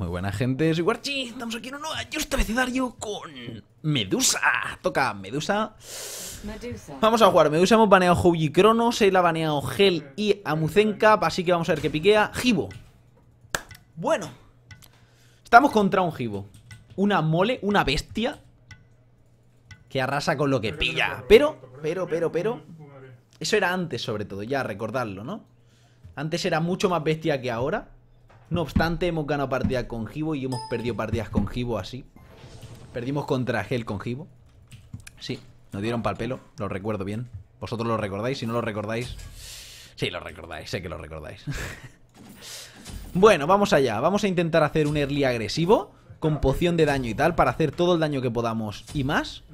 Muy buena gente, soy Guarchi, estamos aquí en un nuevo abecedario con Medusa. Toca Medusa. Vamos a jugar Medusa, hemos baneado Hel y Cronos, él ha baneado Hel y Ah Muzen Cab, así que vamos a ver qué piquea. Jibo. Bueno, estamos contra un Jibo, una mole, una bestia que arrasa con lo que pilla. Pero eso era antes, sobre todo, ya recordarlo, ¿no? Antes era mucho más bestia que ahora. No obstante, hemos ganado partidas con Jibo y hemos perdido partidas con Jibo así. Perdimos contra Hel con Jibo. Sí, nos dieron pa'l pelo, lo recuerdo bien. Vosotros lo recordáis, si no lo recordáis... Sí, lo recordáis, sé que lo recordáis. Bueno, vamos allá. Vamos a intentar hacer un early agresivo con poción de daño y tal, para hacer todo el daño que podamos y más.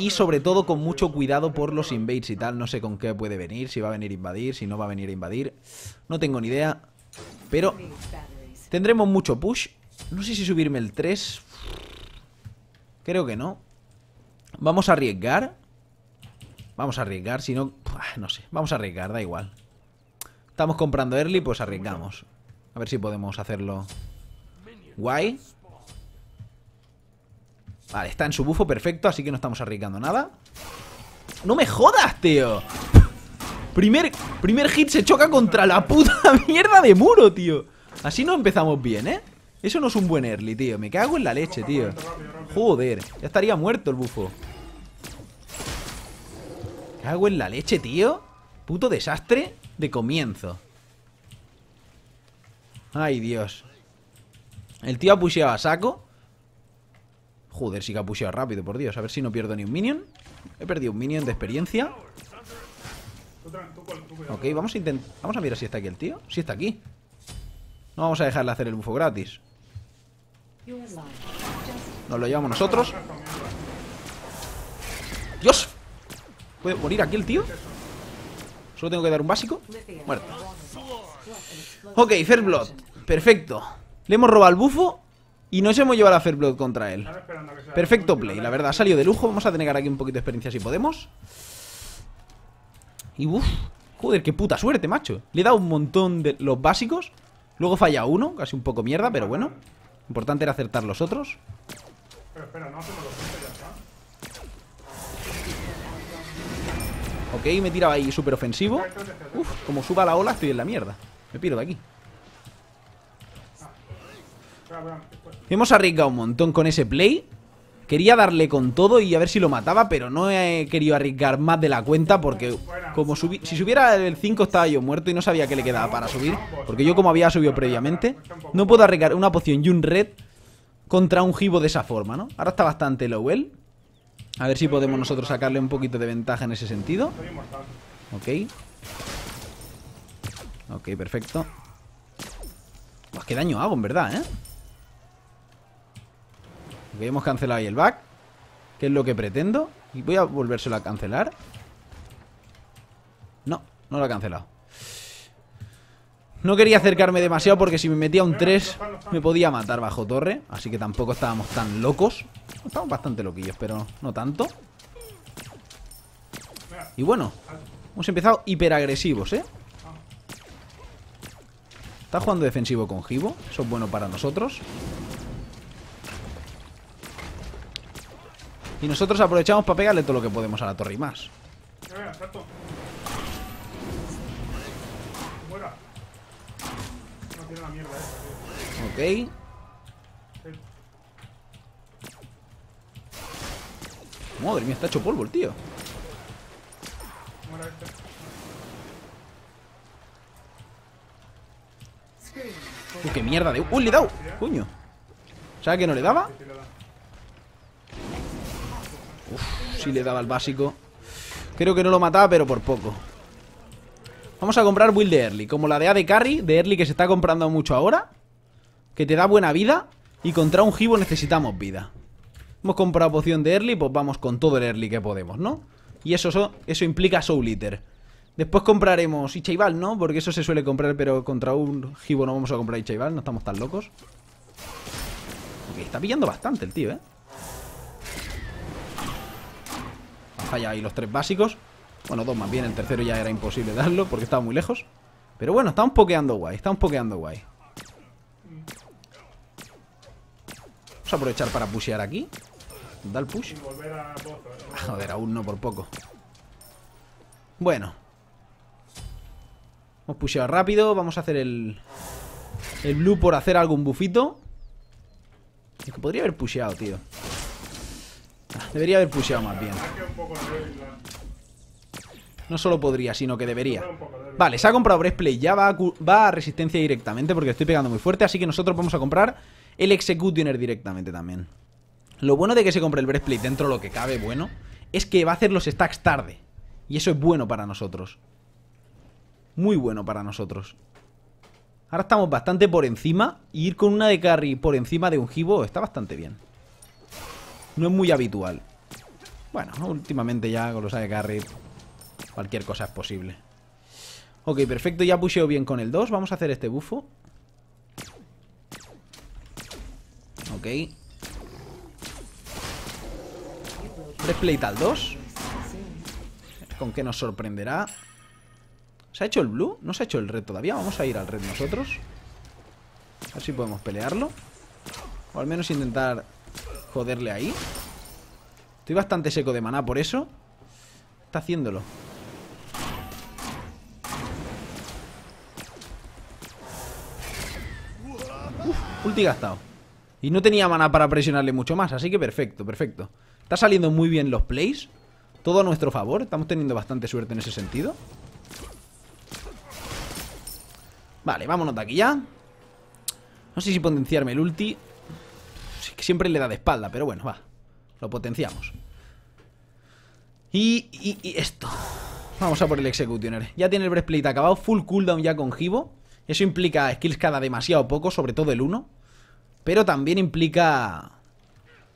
Y sobre todo con mucho cuidado por los invades y tal. No sé con qué puede venir, si va a venir a invadir, si no va a venir a invadir. No tengo ni idea. Pero... tendremos mucho push. No sé si subirme el 3. Creo que no. Vamos a arriesgar. Vamos a arriesgar, si no... no sé, vamos a arriesgar, da igual. Estamos comprando early, pues arriesgamos. A ver si podemos hacerlo guay. Vale, está en su bufo, perfecto. Así que no estamos arriesgando nada. ¡No me jodas, tío! Primer hit se choca contra la puta mierda de muro, tío. Así no empezamos bien, ¿eh? Eso no es un buen early, tío. Me cago en la leche, tío. Joder, ya estaría muerto el bufo. Me cago en la leche, tío. Puto desastre de comienzo. Ay, Dios. El tío ha pusheado a saco. Joder, sí que ha pusheado rápido, por Dios. A ver si no pierdo ni un minion. He perdido un minion de experiencia. Ok, vamos a intentar... vamos a mirar si está aquí el tío. Sí está aquí. No vamos a dejarle hacer el bufo gratis. Nos lo llevamos nosotros. ¡Dios! ¿Puede morir aquí el tío? Solo tengo que dar un básico. Muerto. Ok, Fair Blood. Perfecto. Le hemos robado el bufo y nos hemos llevado a Fair Blood contra él. Perfecto play, la verdad. Ha salido de lujo. Vamos a tener aquí un poquito de experiencia si podemos. Y uff. Joder, qué puta suerte, macho. Le he dado un montón de los básicos. Luego falla uno, casi un poco mierda, pero bueno. Importante era acertar los otros. Pero espera, no hacemos los otros, ya está. Ok, me tiraba ahí súper ofensivo. Uf, como suba la ola estoy en la mierda. Me piro de aquí. Hemos arriesgado un montón con ese play. Quería darle con todo y a ver si lo mataba, pero no he querido arriesgar más de la cuenta porque como si subiera el 5 estaba yo muerto y no sabía qué le quedaba para subir. Porque yo como había subido previamente, no puedo arriesgar una poción y un red contra un Jibo de esa forma, ¿no? Ahora está bastante low él. A ver si podemos nosotros sacarle un poquito de ventaja en ese sentido. Ok. Ok, perfecto. Pues qué daño hago, en verdad, ¿eh? Ok, hemos cancelado ahí el back, que es lo que pretendo. Y voy a volvérselo a cancelar. No, no lo ha cancelado. No quería acercarme demasiado porque si me metía un 3 me podía matar bajo torre. Así que tampoco estábamos tan locos. Estábamos bastante loquillos, pero no tanto. Y bueno, hemos empezado hiperagresivos, ¿eh? Está jugando defensivo con Jibo. Eso es bueno para nosotros. Y nosotros aprovechamos para pegarle todo lo que podemos a la torre y más. Ok. Madre mía, está hecho polvo el tío. Uy, qué mierda de... uy, le he dado, coño. ¿Sabes que no le daba? Uf, sí le daba el básico. Creo que no lo mataba, pero por poco. Vamos a comprar build de early, como la de AD Carry, de early que se está comprando mucho ahora, que te da buena vida. Y contra un Jibo necesitamos vida. Hemos comprado poción de early, pues vamos con todo el early que podemos, ¿no? Y eso implica Soul Eater. Después compraremos Ichaival, ¿no? Porque eso se suele comprar, pero contra un Jibo no vamos a comprar Ichaival, no estamos tan locos. Ok, está pillando bastante el tío, ¿eh? Falla ahí los tres básicos. Bueno, dos más bien, el tercero ya era imposible darlo porque estaba muy lejos. Pero bueno, estamos pokeando guay. Vamos a aprovechar para pushear aquí. Da el push. Joder, aún no, por poco. Bueno. Hemos pusheado rápido. Vamos a hacer el blue por hacer algún bufito. Es que podría haber pusheado, tío. Debería haber pusheado más bien. No solo podría, sino que debería. Vale, se ha comprado breastplate. Ya va a resistencia directamente porque estoy pegando muy fuerte. Así que nosotros vamos a comprar el executioner directamente también. Lo bueno de que se compre el breastplate dentro de lo que cabe, bueno, es que va a hacer los stacks tarde. Y eso es bueno para nosotros. Muy bueno para nosotros. Ahora estamos bastante por encima. Y ir con una de carry por encima de un Jibo está bastante bien. No es muy habitual. Bueno, últimamente ya con los AD Carry cualquier cosa es posible. Ok, perfecto, ya pusheo bien con el 2. Vamos a hacer este bufo. Ok. Breastplate al 2. ¿Con qué nos sorprenderá? ¿Se ha hecho el blue? No se ha hecho el red todavía. Vamos a ir al red nosotros. A ver si podemos pelearlo. O al menos intentar joderle ahí. Estoy bastante seco de maná por eso. Está haciéndolo. Ulti gastado. Y no tenía maná para presionarle mucho más. Así que perfecto, perfecto. Está saliendo muy bien los plays. Todo a nuestro favor. Estamos teniendo bastante suerte en ese sentido. Vale, vámonos de aquí ya. No sé si potenciarme el ulti. Siempre le da de espalda, pero bueno, va. Lo potenciamos. Y esto. Vamos a por el executioner. Ya tiene el breastplate acabado, full cooldown ya con Jibo. Eso implica skills cada demasiado poco, sobre todo el 1. Pero también implica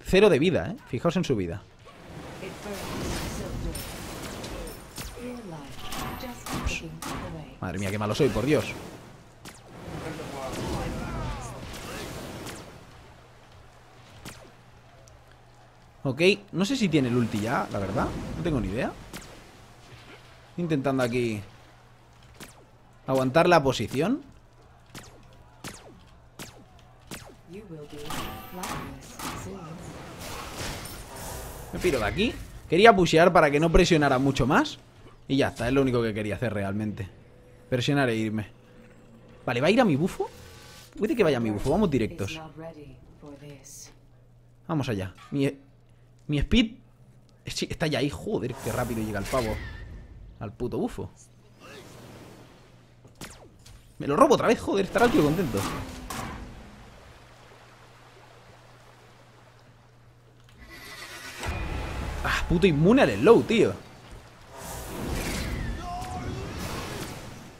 0 de vida, ¿eh? Fijaos en su vida. Ups. Madre mía, qué malo soy, por Dios. Ok, no sé si tiene el ulti ya, la verdad. No tengo ni idea. Intentando aquí aguantar la posición. Me piro de aquí. Quería pushear para que no presionara mucho más. Y ya está, es lo único que quería hacer realmente. Presionar e irme. Vale, ¿va a ir a mi bufo? Puede que vaya a mi bufo, vamos directos. Vamos allá. Mi speed está ya ahí. Joder, qué rápido llega el pavo. Al puto bufo. Me lo robo otra vez, joder. Estará el tío contento. Ah, puto inmune al slow, tío.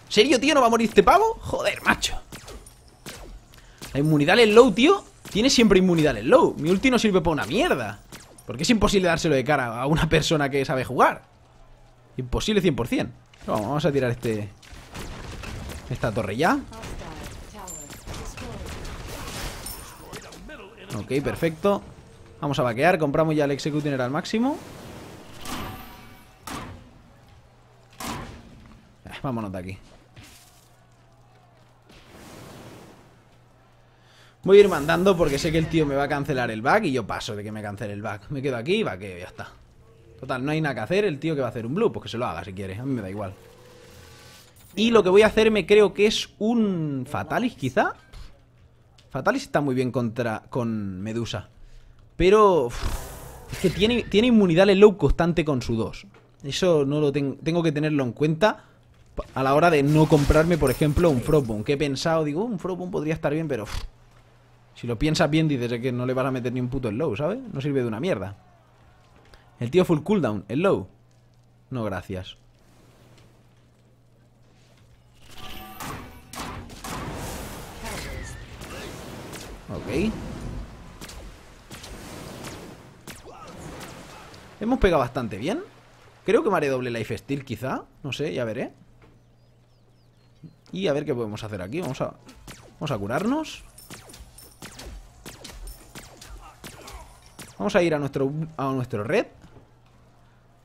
¿En serio, tío? ¿No va a morir este pavo? Joder, macho. La inmunidad al slow, tío. Tiene siempre inmunidad al slow. Mi ulti no sirve para una mierda. Porque es imposible dárselo de cara a una persona que sabe jugar. Imposible 100%. Vamos a tirar esta torre ya. Ok, perfecto. Vamos a vaquear. Compramos ya el executioner al máximo. Vámonos de aquí. Voy a ir mandando porque sé que el tío me va a cancelar el back. Y yo paso de que me cancele el back. Me quedo aquí y vaqueo, ya está. Total, no hay nada que hacer. El tío que va a hacer un blue, pues que se lo haga si quiere. A mí me da igual. Y lo que voy a hacer me creo que es un Fatalis, quizá. Fatalis está muy bien con Medusa. Pero es que tiene inmunidad al slow constante con su 2. Eso no lo tengo que tenerlo en cuenta a la hora de no comprarme, por ejemplo, un Frostbone. Que he pensado, digo, un Frostbone podría estar bien, pero... Si lo piensas bien, dices que no le vas a meter ni un puto slow, ¿sabes? No sirve de una mierda. El tío full cooldown, slow. No, gracias. Ok. Hemos pegado bastante bien. Creo que me haré doble life steal, quizá. No sé, ya veré. Y a ver qué podemos hacer aquí. Vamos a curarnos. Vamos a ir a nuestro red.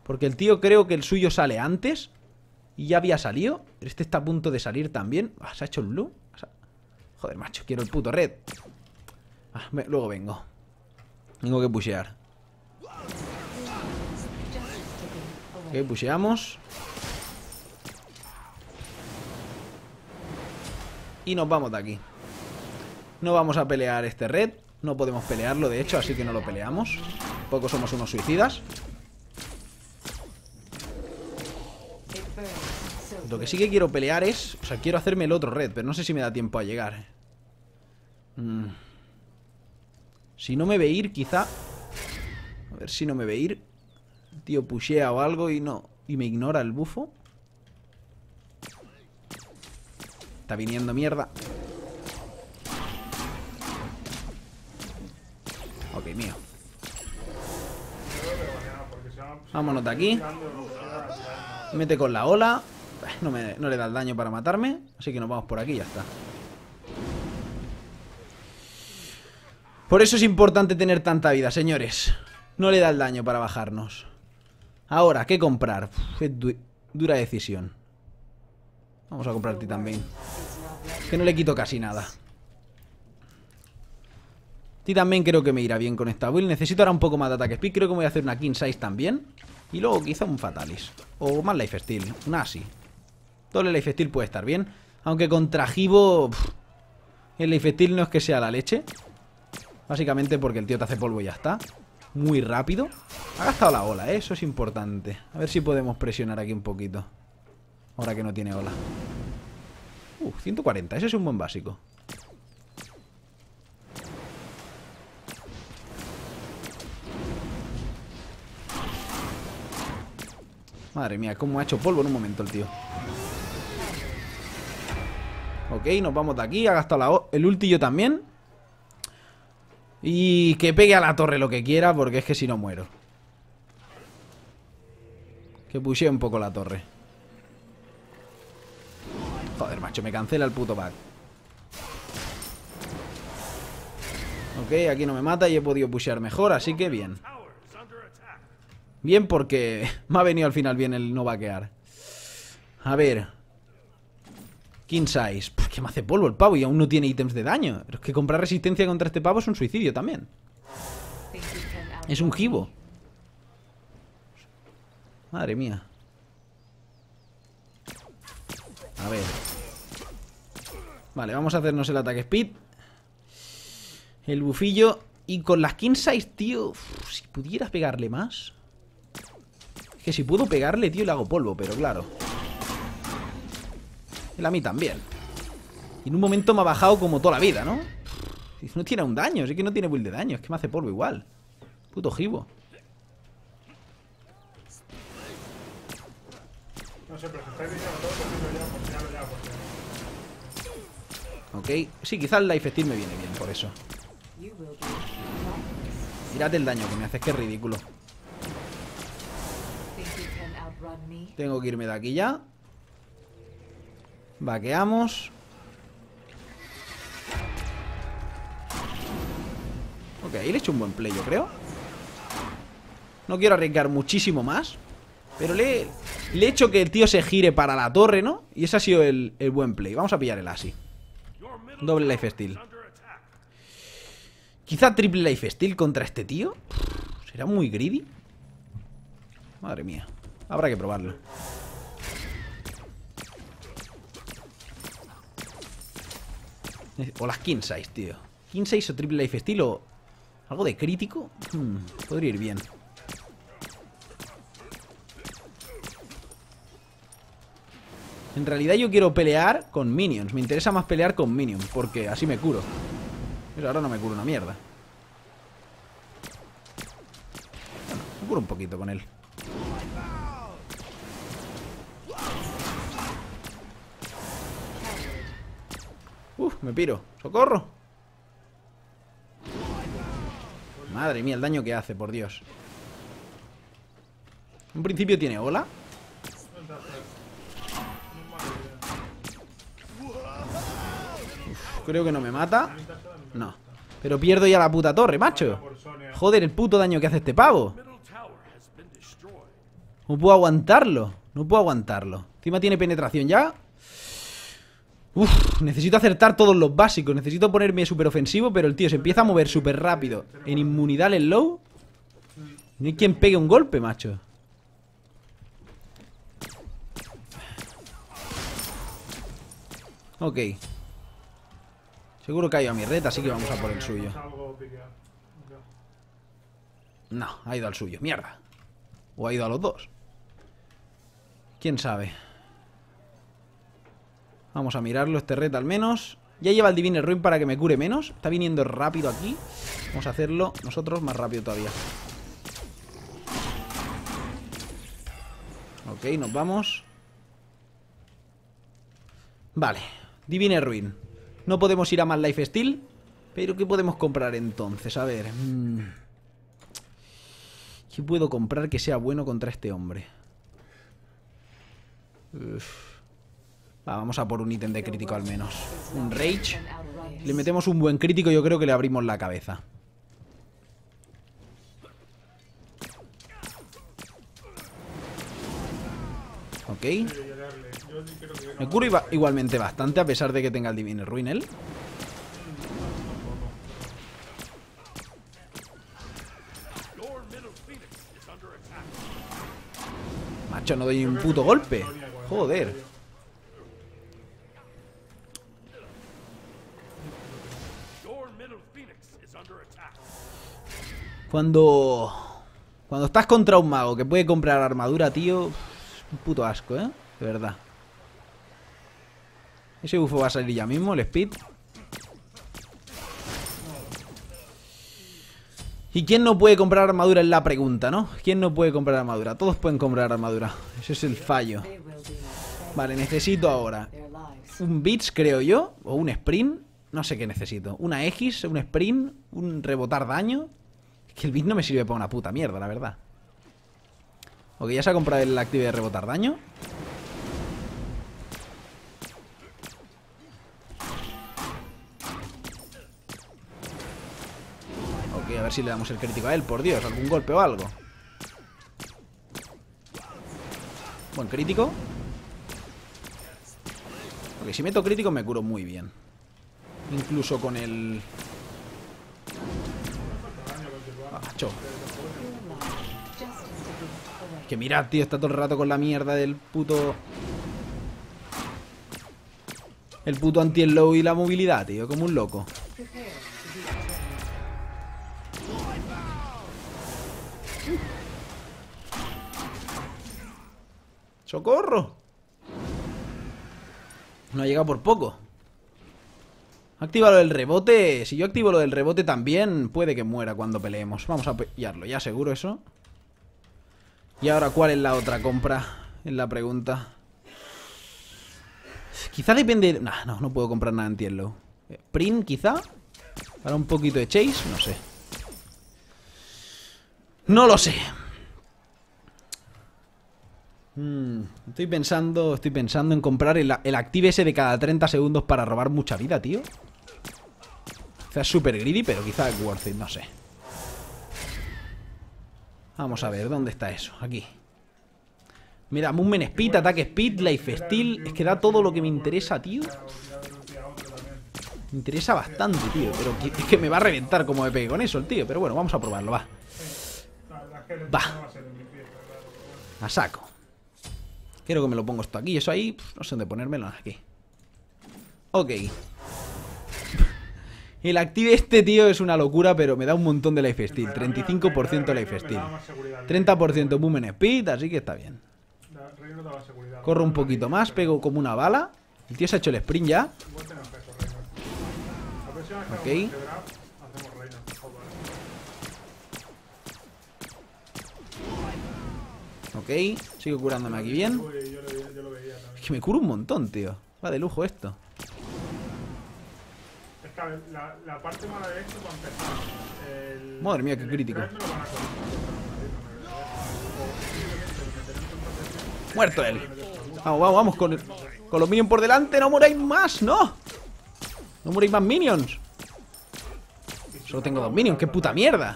Porque el tío creo que el suyo sale antes. Y ya había salido. Este está a punto de salir también. Ah, se ha hecho el blue. Joder, macho, quiero el puto red. Luego vengo. Tengo que pushear. Ok, pusheamos. Y nos vamos de aquí. No vamos a pelear este red. No podemos pelearlo, de hecho, así que no lo peleamos. Poco somos unos suicidas. Lo que sí que quiero pelear es... O sea, quiero hacerme el otro red, pero no sé si me da tiempo a llegar. Si no me ve ir, quizá... A ver si no me ve ir. El tío pushea o algo y no... Y me ignora el bufo. Está viniendo mierda. Ok, mío. Vámonos de aquí. Mete con la ola. No le da el daño para matarme. Así que nos vamos por aquí y ya está. Por eso es importante tener tanta vida, señores. No le da el daño para bajarnos. Ahora, ¿qué comprar? Es dura decisión. Vamos a comprar Titan Bane, que no le quito casi nada. Titan Bane creo que me irá bien con esta build. Necesito ahora un poco más de ataque speed. Creo que me voy a hacer una King Size también. Y luego quizá un Fatalis. O más Lifesteal. Una así. Doble Lifesteal puede estar bien. Aunque contra Jibo... el Lifesteal no es que sea la leche. Básicamente porque el tío te hace polvo y ya está. Muy rápido. Ha gastado la ola, ¿eh? Eso es importante. A ver si podemos presionar aquí un poquito. Ahora que no tiene ola. 140. Ese es un buen básico. Madre mía, cómo ha hecho polvo en un momento el tío. Ok, nos vamos de aquí. Ha gastado el ulti yo también. Y que pegue a la torre lo que quiera, porque es que si no muero. Que pushee un poco la torre. Joder, macho, me cancela el puto pack. Ok, aquí no me mata y he podido pushear mejor, así que bien. Bien, porque me ha venido al final bien el no vaquear. A ver. King Size. Puf, que me hace polvo el pavo y aún no tiene ítems de daño. Pero es que comprar resistencia contra este pavo es un suicidio también. Es un Jibo. Madre mía. A ver. Vale, vamos a hacernos el ataque speed. El bufillo. Y con las King Size, tío... Uf, si pudieras pegarle más... Es que si puedo pegarle, tío, le hago polvo, pero claro. Él a mí también. Y en un momento me ha bajado como toda la vida, ¿no? No tiene un daño, es que no tiene build de daño. Es que me hace polvo igual. Puto Jibo. Ok, sí, quizás el Life Steal me viene bien por eso. Mírate el daño que me haces, que es ridículo. Tengo que irme de aquí ya. Vaqueamos. Ok, ahí le he hecho un buen play, yo creo. No quiero arriesgar muchísimo más, pero le he hecho que el tío se gire para la torre, ¿no? Y ese ha sido el buen play. Vamos a pillar el Asi. Doble Life Steal. Quizá triple Life Steal contra este tío. ¿Será muy greedy? Madre mía. Habrá que probarlo. O las King Size, tío. King Size o triple Life Steal o algo de crítico. Podría ir bien. En realidad yo quiero pelear con minions. Me interesa más pelear con minions, porque así me curo. Pero ahora no me curo una mierda. Bueno, me curo un poquito con él. Me piro. ¡Socorro! Madre mía, el daño que hace, por Dios. En principio tiene ola. Creo que no me mata. No. Pero pierdo ya la puta torre, macho. Joder, el puto daño que hace este pavo. No puedo aguantarlo. No puedo aguantarlo. Encima tiene penetración ya. Uf, necesito acertar todos los básicos. Necesito ponerme súper ofensivo, pero el tío se empieza a mover súper rápido. En inmunidad el low. No hay quien pegue un golpe, macho. Ok. Seguro que ha ido a mi red, así que vamos a por el suyo. No, ha ido al suyo, mierda. O ha ido a los dos. Quién sabe. Vamos a mirarlo, este red al menos. Ya lleva el Divine Ruin para que me cure menos. Está viniendo rápido aquí. Vamos a hacerlo nosotros más rápido todavía. Ok, nos vamos. Vale, Divine Ruin. No podemos ir a más Life Steal. Pero ¿qué podemos comprar entonces? A ver, ¿qué puedo comprar que sea bueno contra este hombre? Uff. Va, vamos a por un ítem de crítico al menos. Un Rage. Le metemos un buen crítico, yo creo que le abrimos la cabeza. Ok. Me curo igualmente bastante, a pesar de que tenga el Divine Ruin él. Macho, no doy un puto golpe. Joder. Cuando estás contra un mago que puede comprar armadura, tío, es un puto asco, ¿eh? De verdad. Ese bufo va a salir ya mismo, el speed. ¿Y quién no puede comprar armadura? Es la pregunta, ¿no? ¿Quién no puede comprar armadura? Todos pueden comprar armadura. Ese es el fallo. Vale, necesito ahora un Blitz, creo yo. O un Sprint. No sé qué necesito. Una X, un Sprint, un rebotar daño. Que el Blitz no me sirve para una puta mierda, la verdad. Ok, ya se ha comprado el active de rebotar daño. Ok, a ver si le damos el crítico a él, por Dios, algún golpe o algo. Buen crítico. Ok, si meto crítico me curo muy bien. Incluso con el... Que mirad, tío, está todo el rato con la mierda del puto... El puto anti-slow y la movilidad, tío, como un loco. ¡Socorro! No ha llegado por poco. Activa lo del rebote. Si yo activo lo del rebote también, puede que muera cuando peleemos. Vamos a pillarlo, ya seguro eso. Y ahora, ¿cuál es la otra compra? Es la pregunta. Quizá depende... Nah, no puedo comprar nada en Tielo. Print, quizá. Para un poquito de chase, no sé. No lo sé. Estoy pensando en comprar el active ese de cada 30 segundos para robar mucha vida, tío. Quizás super greedy, pero quizás worth it, no sé. Vamos a ver, ¿dónde está eso? Aquí. Mira, movement speed, ataque speed, life steal. Es que da todo lo que me interesa, tío. Me interesa bastante, tío. Pero es que me va a reventar como me pegue con eso el tío. Pero bueno, vamos a probarlo, va. Va. A saco. Quiero que me lo pongo esto aquí, eso ahí. No sé dónde ponérmelo, aquí. Ok. El active este, tío, es una locura, pero me da un montón de life steal. 35% life steal, 30% movement speed, así que está bien. Corro un poquito más, pego como una bala. El tío se ha hecho el sprint ya. Ok. Ok, sigo curándome aquí bien. Es que me curo un montón, tío. Va de lujo esto. La parte mala de esto va a empezar. Madre mía, qué crítico. Muerto él. Vamos, con los minions por delante. No moráis más, no. No moráis más minions. Solo tengo dos minions, qué puta mierda.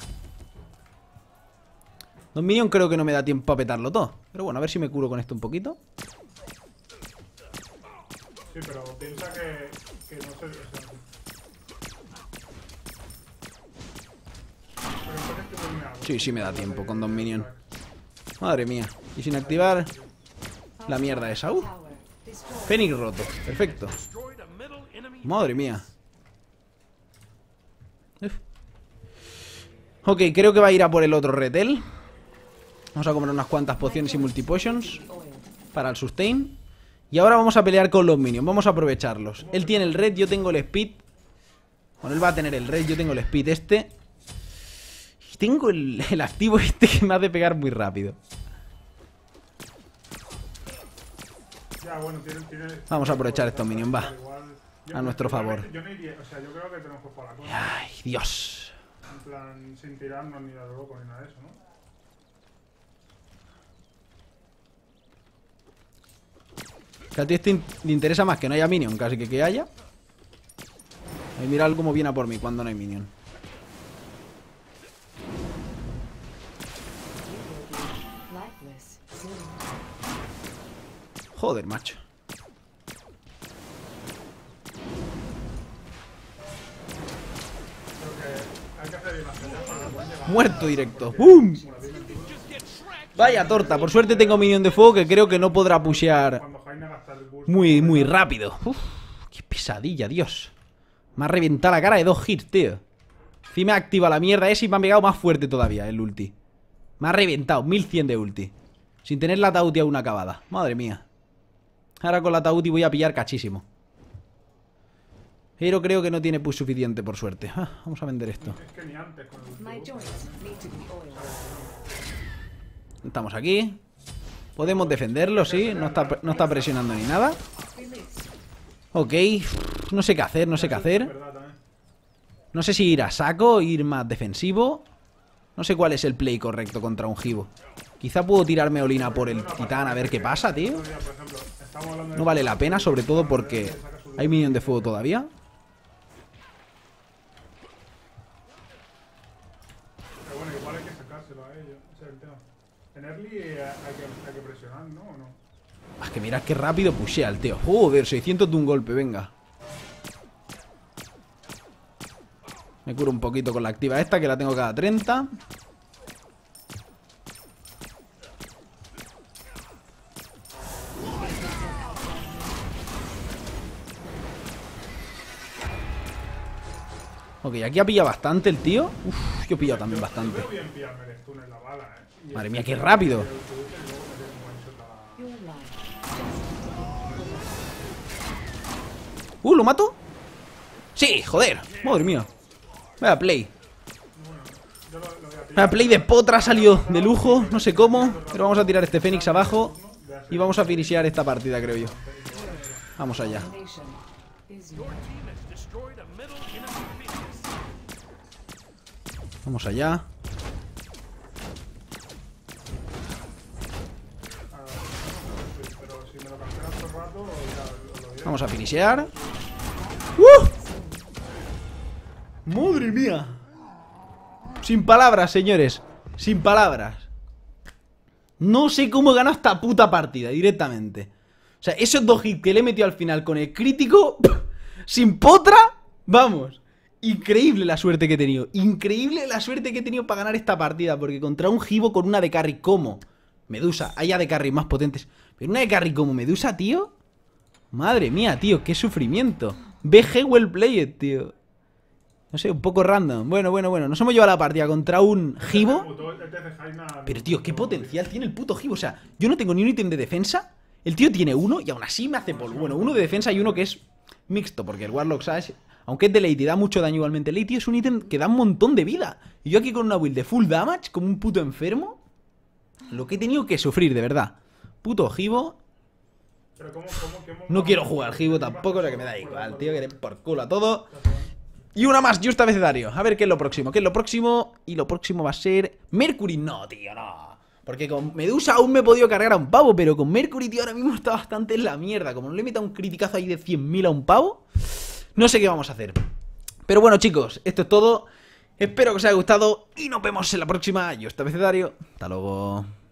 Dos minions creo que no me da tiempo a petarlo todo. Pero bueno, a ver si me curo con esto un poquito. Sí, pero piensa que no sé. Sí, sí me da tiempo con dos minions. Madre mía. Y sin activar la mierda esa. Fénix roto. Perfecto. Madre mía. Ok, creo que va a ir a por el otro Retel. Vamos a comprar unas cuantas pociones y multipotions para el sustain. Y ahora vamos a pelear con los minions. Vamos a aprovecharlos. Él tiene el red, yo tengo el speed. Bueno, él va a tener el red, yo tengo el speed este. Tengo el activo este que me hace pegar muy rápido. Ya, bueno, vamos a aprovechar estos minions, va. A nuestro favor. Yo no iría, o sea, yo creo que tenemos que jugar la cosa. Ay, Dios. En plan, sin tirarnos ni a lo loco ni nada de eso, ¿no? Que a ti este te interesa más que no haya minion, casi que haya. Y mirad cómo viene a por mí cuando no hay minion. Joder, macho. Muerto directo. ¡Bum! Vaya torta. Por suerte tengo minion de fuego que creo que no podrá pushear muy rápido. Uf, qué pesadilla, Dios. Me ha reventado la cara de 2 hits, tío. Encima activa la mierda esa y me ha pegado más fuerte todavía el ulti. Me ha reventado 1100 de ulti. Sin tener la Tauti aún acabada. Madre mía. Ahora con la Tauti voy a pillar cachísimo. Pero creo que no tiene push suficiente, por suerte. Ah, vamos a vender esto. Estamos aquí. Podemos defenderlo, sí. No está presionando ni nada. Ok. No sé qué hacer, no sé qué hacer. No sé si ir a saco, ir más defensivo. No sé cuál es el play correcto contra un Jibo. Quizá puedo tirarme Olina por el titán a ver qué pasa, tío. No vale la pena, sobre todo porque... ¿Hay minion de fuego todavía? Pero bueno, igual hay que sacárselo a ellos. Ese es el tema. En early hay que presionar, ¿no? ¿O no? Es que mirad qué rápido pushea el tío. Joder, 600 de un golpe, venga. Me curo un poquito con la activa esta, que la tengo cada 30. Ok, aquí ha pillado bastante el tío. Uf, yo he pillado también bastante. Madre mía, qué rápido. ¿Lo mato? Sí, joder. Madre mía. Vaya play. Vaya play de potra, salió de lujo. No sé cómo. Pero vamos a tirar este Fénix abajo. Y vamos a finishar esta partida, creo yo. Vamos allá. Vamos allá. Vamos a finishear. ¡Madre mía! Sin palabras, señores. Sin palabras. No sé cómo he ganado esta puta partida directamente. O sea, esos 2 hits que le he metido al final con el crítico... ¡Sin potra! ¡Vamos! Increíble la suerte que he tenido. Increíble la suerte que he tenido para ganar esta partida. Porque contra un Jibo con una de carry como Medusa. Hay de carry más potentes. Pero una de carry como Medusa, tío. Madre mía, tío. Qué sufrimiento. BG well played, tío. No sé, un poco random. Bueno. Nos hemos llevado la partida contra un Jibo. Pero, tío, qué potencial tiene el puto Jibo. O sea, yo no tengo ni un ítem de defensa. El tío tiene uno y aún así me hace polvo. Bueno, uno de defensa y uno que es mixto. Porque el Warlock Sash... Aunque es de late y da mucho daño igualmente, late, tío, es un ítem que da un montón de vida. Y yo aquí con una build de full damage, como un puto enfermo. Lo que he tenido que sufrir, de verdad. Puto Jibo. No quiero jugar Jibo tampoco, o sea que me da igual, tío, que le por culo a todo. Y una más, justo abecedario. A ver qué es lo próximo, qué es lo próximo. Y lo próximo va a ser... Mercury, no, tío, no. Porque con Medusa aún me he podido cargar a un pavo, pero con Mercury, tío, ahora mismo está bastante en la mierda. Como no le he metido un criticazo ahí de 100.000 a un pavo... No sé qué vamos a hacer. Pero bueno, chicos, esto es todo. Espero que os haya gustado y nos vemos en la próxima. Yo soy Abecedario. Hasta luego.